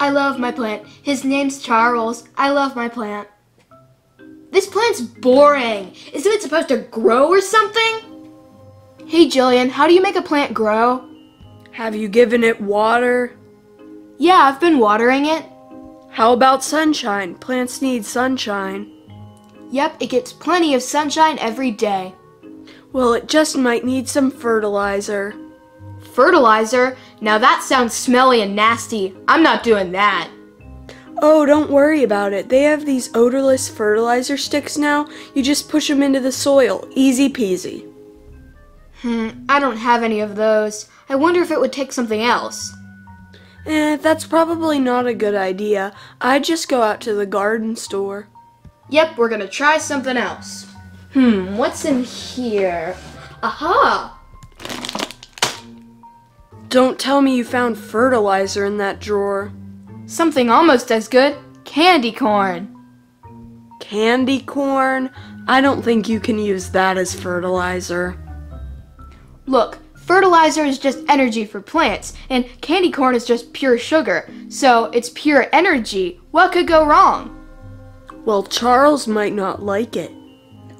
I love my plant. His name's Charles. I love my plant. This plant's boring. Isn't it supposed to grow or something? Hey, Jillian, how do you make a plant grow? Have you given it water? Yeah, I've been watering it. How about sunshine? Plants need sunshine. Yep, it gets plenty of sunshine every day. Well, it just might need some fertilizer. Fertilizer? Now that sounds smelly and nasty. I'm not doing that. Oh, don't worry about it. They have these odorless fertilizer sticks now. You just push them into the soil. Easy peasy. I don't have any of those. I wonder if it would take something else. That's probably not a good idea. I'd just go out to the garden store. Yep, we're gonna try something else. What's in here? Aha! Don't tell me you found fertilizer in that drawer. Something almost as good. Candy corn. Candy corn? I don't think you can use that as fertilizer. Look, fertilizer is just energy for plants, and candy corn is just pure sugar. So it's pure energy. What could go wrong? Well, Charles might not like it.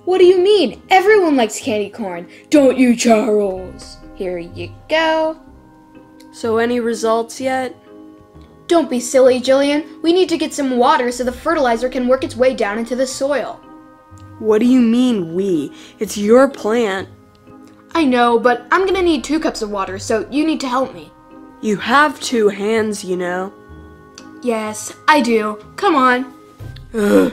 What do you mean? Everyone likes candy corn. Don't you, Charles? Here you go. So any results yet? Don't be silly, Jillian. We need to get some water so the fertilizer can work its way down into the soil. What do you mean, we? It's your plant. I know, but I'm gonna need 2 cups of water, so you need to help me. You have 2 hands, you know. Yes, I do. Come on. Ugh.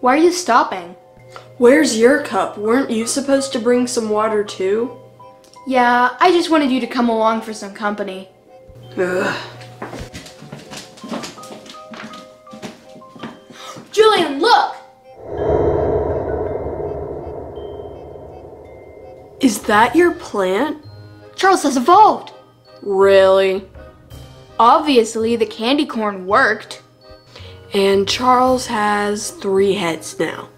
Why are you stopping? Where's your cup? Weren't you supposed to bring some water too? Yeah, I just wanted you to come along for some company. Ugh. Jillian, look! Is that your plant? Charles has evolved! Really? Obviously, the candy corn worked. And Charles has 3 heads now.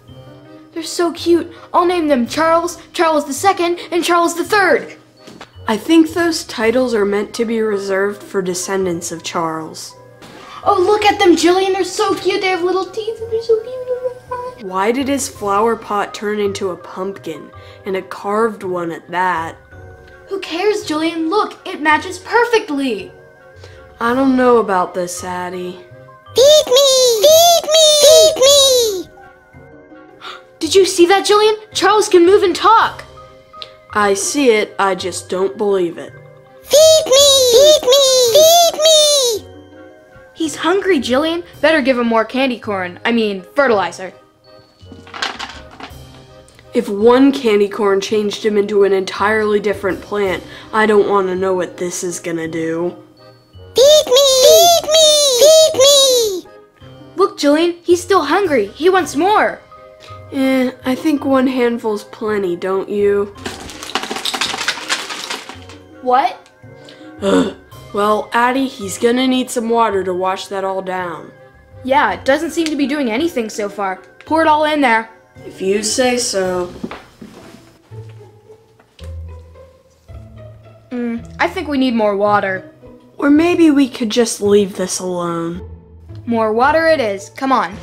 They're so cute. I'll name them Charles, Charles II, and Charles III. I think those titles are meant to be reserved for descendants of Charles. Oh, look at them, Jillian. They're so cute. They have little teeth and they're so beautiful. Why did his flower pot turn into a pumpkin? And a carved one at that? Who cares, Jillian? Look, it matches perfectly. I don't know about this, Addie. Feed me! Feed me! Feed me! Did you see that, Jillian? Charles can move and talk. I see it. I just don't believe it. Feed me! Feed me! Feed me! He's hungry, Jillian. Better give him more candy corn. I mean, fertilizer. If 1 candy corn changed him into an entirely different plant, I don't want to know what this is gonna do. Feed me! Feed me! Feed me! Look, Jillian, he's still hungry. He wants more. I think 1 handful's plenty, don't you? What? Ugh. Well, Addie, he's gonna need some water to wash that all down. Yeah, it doesn't seem to be doing anything so far. Pour it all in there. If you say so. I think we need more water. Or maybe we could just leave this alone. More water it is. Come on.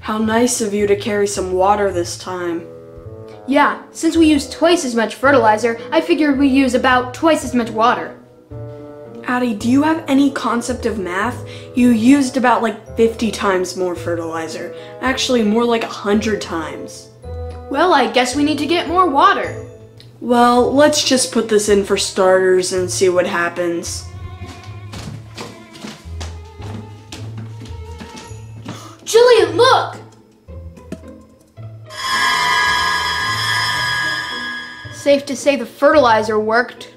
How nice of you to carry some water this time. Yeah, since we used twice as much fertilizer, I figured we use about twice as much water. Addie, do you have any concept of math? You used about like 50 times more fertilizer. Actually, more like 100 times. Well, I guess we need to get more water. Well, let's just put this in for starters and see what happens. Jillian, look! Safe to say the fertilizer worked.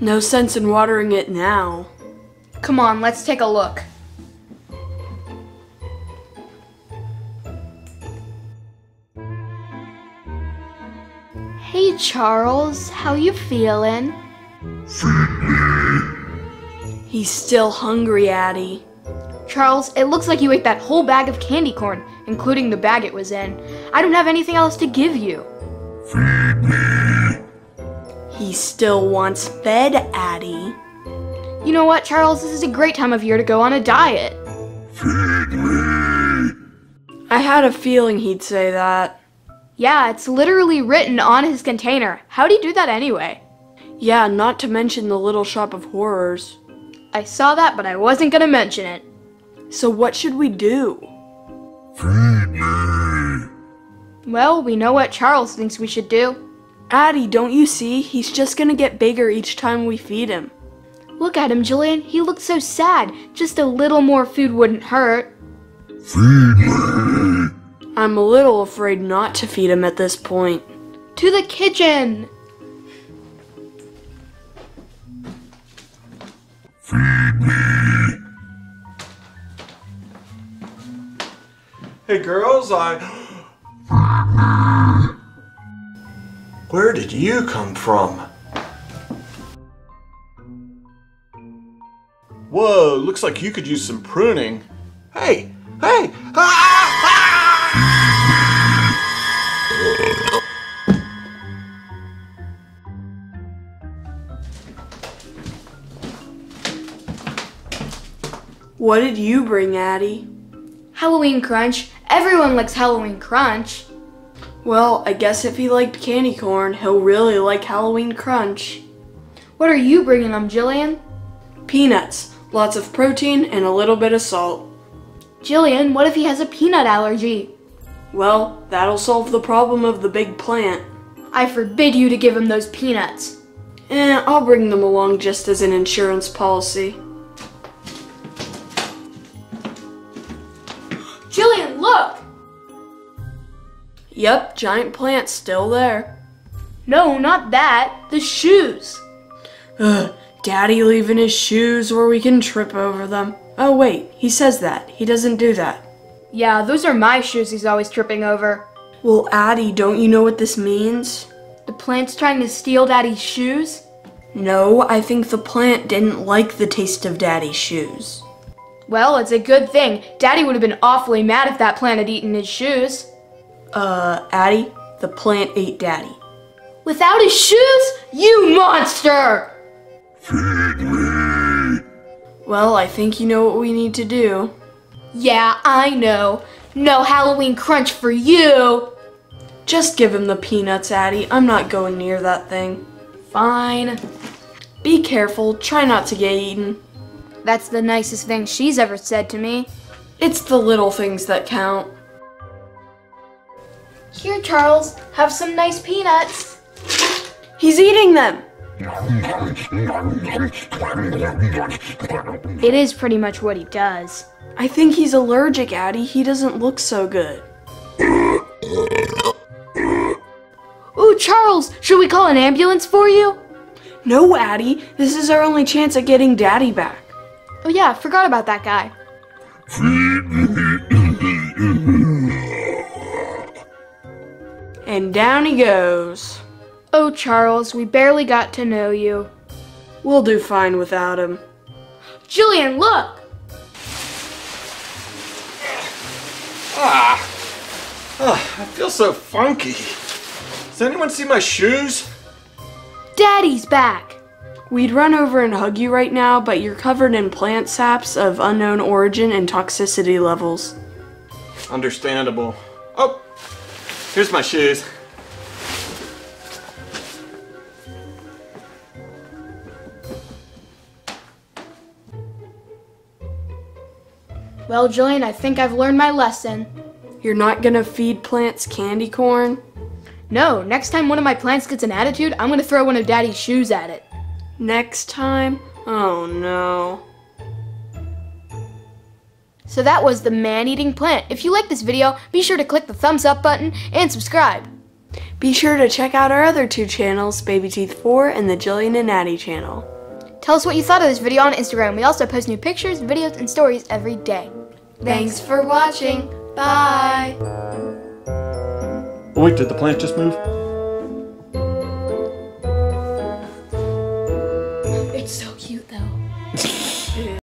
No sense in watering it now. Come on, let's take a look. Hey Charles, how you feeling? Feed me. He's still hungry, Addie. Charles, it looks like you ate that whole bag of candy corn, including the bag it was in. I don't have anything else to give you. Feed me. He still wants fed, Addie. You know what, Charles? This is a great time of year to go on a diet. Feed me. I had a feeling he'd say that. Yeah, it's literally written on his container. How'd he do that anyway? Yeah, not to mention the Little Shop of Horrors. I saw that, but I wasn't gonna mention it. So what should we do? Feed me. Well, we know what Charles thinks we should do. Addie, don't you see? He's just gonna get bigger each time we feed him. Look at him, Jillian. He looks so sad. Just a little more food wouldn't hurt. Feed me. I'm a little afraid not to feed him at this point. To the kitchen! Feed me. Hey girls, Where did you come from? Whoa, looks like you could use some pruning. Hey, hey! What did you bring, Addie? Halloween Crunch. Everyone likes Halloween Crunch. Well, I guess if he liked candy corn, he'll really like Halloween Crunch. What are you bringing him, Jillian? Peanuts. Lots of protein and a little bit of salt. Jillian, what if he has a peanut allergy? Well, that'll solve the problem of the big plant. I forbid you to give him those peanuts. I'll bring them along just as an insurance policy. Jillian, look! Yep, giant plant's still there. No, not that. The shoes. Ugh, Daddy leaving his shoes where we can trip over them. Oh wait, he says that. He doesn't do that. Yeah, those are my shoes he's always tripping over. Well, Addie, don't you know what this means? The plant's trying to steal Daddy's shoes? No, I think the plant didn't like the taste of Daddy's shoes. Well, it's a good thing. Daddy would have been awfully mad if that plant had eaten his shoes. Addie, the plant ate Daddy. Without his shoes? You monster! Feed me! Well, I think you know what we need to do. Yeah, I know. No Halloween Crunch for you! Just give him the peanuts, Addie. I'm not going near that thing. Fine. Be careful. Try not to get eaten. That's the nicest thing she's ever said to me. It's the little things that count. Here, Charles, have some nice peanuts. He's eating them. It is pretty much what he does. I think he's allergic, Addie. He doesn't look so good. Ooh, Charles, should we call an ambulance for you? No, Addie. This is our only chance at getting Daddy back. Oh yeah, forgot about that guy. And down he goes. Oh, Charles, we barely got to know you. We'll do fine without him. Jillian, look! I feel so funky. Does anyone see my shoes? Daddy's back. We'd run over and hug you right now, but you're covered in plant saps of unknown origin and toxicity levels. Understandable. Oh, here's my shoes. Well, Jillian, I think I've learned my lesson. You're not gonna feed plants candy corn? No, next time one of my plants gets an attitude, I'm gonna throw one of Daddy's shoes at it. Next time? Oh no. So that was the man-eating plant. If you like this video, be sure to click the thumbs up button and subscribe. Be sure to check out our other two channels, Babyteeth4 and the Jillian and Addie channel. Tell us what you thought of this video on Instagram. We also post new pictures, videos, and stories every day. Thanks for watching. Bye. Oh wait, did the plant just move? It's so cute though.